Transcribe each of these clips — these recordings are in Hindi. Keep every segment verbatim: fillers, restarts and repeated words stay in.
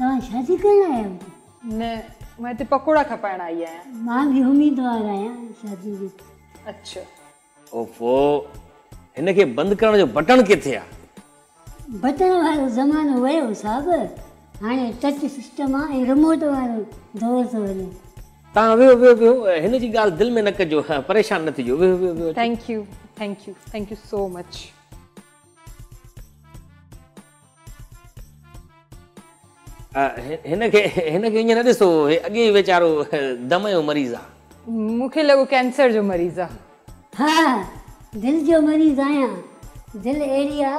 तव्हां शादी करणु आया न? मां हिते पकोड़ा खपाइण आई आहियां। मां बि उम्मीदवार आहियां शादी जी। अच्छा ओफो, हिन खे बंदि करण जो बटण किथे आहे? बटण वारो ज़मानो वियो साहब, हाणे टच सिस्टम आहे, रिमोट वारो दौर थो हले। तव्हां वेहो वेहो वेहो, हिन जी ॻाल्हि दिलि में न कजो, परेशान न थिजो, वेहो वेहो। Thank you thank you thank you so much. हिन खे हिन खे ईअं न ॾिसो, हे अॻे वेचारो दम जो मरीज़ आहे। मूंखे लॻो कैंसर जो मरीज़ आहे। हा, दिलि जो मरीज़ आहियां। दिलि अहिड़ी आहे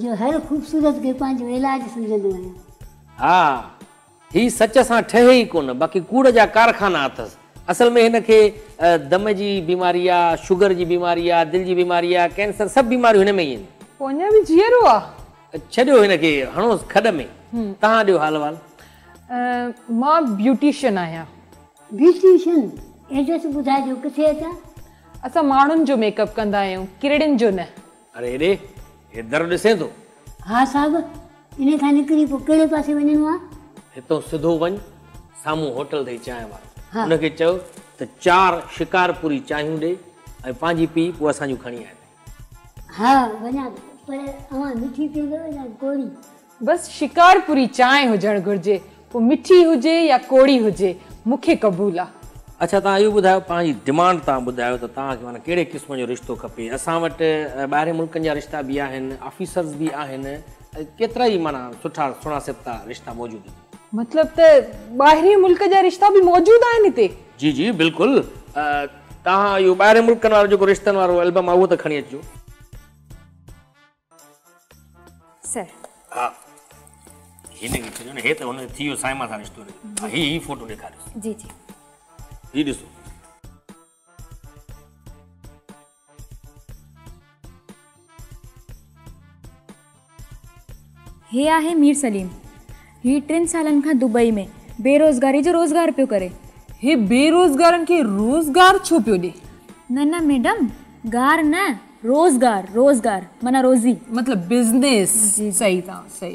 जो हर ख़ूबसूरत खे पंहिंजो इलाजु सम्झंदो आहियां। हा, ही सच सां ठहे ई कोन, बाक़ी कूड़ जा कारखाना अथसि। असल में हिन खे दम जी बीमारी आहे, शुगर जी बीमारी आहे, दिलि जी बीमारी आहे, कैंसर, सभु बीमारियूं हिन में ई आहिनि। पोइ अञा बि जीअरो आहे। छॾियो हिन खे, हणोसि खॾ में। तव्हां ॾियो हाल वाल। मां ब्यूटिशियन आहियां। ब्यूटिशियन, एड्रेस ॿुधाइजो किथे अचां? असां माण्हुनि जो मेकअप कंदा आहियूं, किरड़नि जो न। अरे हेॾे हे दर ॾिसे थो। हा साहिबु, इन खां निकिरी पोइ कहिड़े पासे वञणो आहे? हितां सिधो वञ, साम्हूं होटल अथई चांहि वारो, हुनखे चओ त चारि शिकारपुरी चांहियूं ॾे ऐं पंहिंजी पीउ, पोइ असांजूं खणी आया। हा वञा, पर अवां मिठी पींदो या कोरी? बस शिकारपुरी चांहि हुजणु घुर्जे, पोइ मिठी हुजे या कोड़ी हुजे, मूंखे क़बूल आहे। अच्छा तव्हां इहो ॿुधायो, पंहिंजी डिमांड तव्हां ॿुधायो त तव्हांखे माना कहिड़े क़िस्म जो रिश्तो खपे? असां वटि ॿाहिरि मुल्कनि जा रिश्ता बि आहिनि, ऑफिसर्स बि आहिनि, केतिरा ई माना सुठा सुहिणा सिफ़्ता रिश्ता मौजूदु आहिनि। मतिलबु त ॿाहिरि मुल्क जा रिश्ता बि मौजूदु आहिनि हिते? जी जी बिल्कुलु। तव्हां इहो ॿाहिरि मुल्कनि वारो जेको रिश्तनि वारो एल्बम आहे उहो त खणी अचिजो। सर हा हिने के छो ने हे त हुन थियो साइमा सां रिश्तो रे। ही ही फोटो ॾेखारियो। जी जी ही ॾिसो। हे आहे मीर सलीम। ही टिन सालनि खां दुबई में बेरोज़गारी जो रोज़गार पियो करे। हे बेरोज़गारनि खे रोज़गार छो पियो ॾे? न न मैडम, गार न, रोज़गार रोज़गार माना रोज़ी, मतलब बिजनेस। सही था, सही।